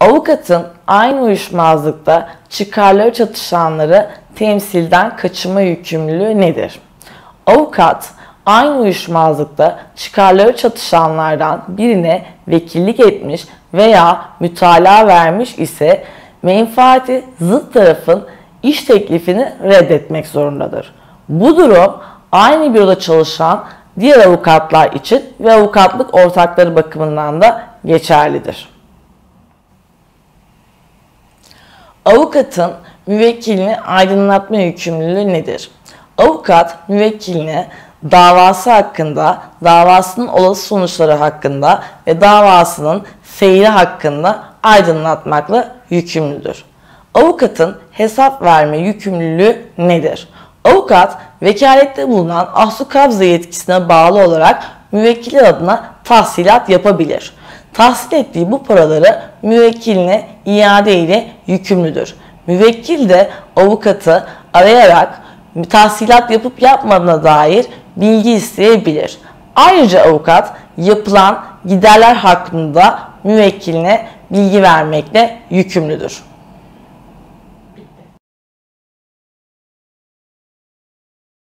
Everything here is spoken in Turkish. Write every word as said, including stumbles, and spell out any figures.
Avukatın aynı uyuşmazlıkta çıkarları çatışanları temsilden kaçınma yükümlülüğü nedir? Avukat, aynı uyuşmazlıkta çıkarları çatışanlardan birine vekillik etmiş veya mütalaa vermiş ise menfaati zıt tarafın iş teklifini reddetmek zorundadır. Bu durum aynı büroda çalışan diğer avukatlar için ve avukatlık ortakları bakımından da geçerlidir. Avukatın müvekkilini aydınlatma yükümlülüğü nedir? Avukat, müvekkiline davası hakkında, davasının olası sonuçları hakkında ve davasının seyri hakkında aydınlatmakla yükümlüdür. Avukatın hesap verme yükümlülüğü nedir? Avukat, vekalette bulunan ahsu kabza yetkisine bağlı olarak müvekkiller adına tahsilat yapabilir. Tahsil ettiği bu paraları müvekkiline iade ile yükümlüdür. Müvekkil de avukatı arayarak tahsilat yapıp yapmadığına dair bilgi isteyebilir. Ayrıca avukat yapılan giderler hakkında müvekkiline bilgi vermekle yükümlüdür.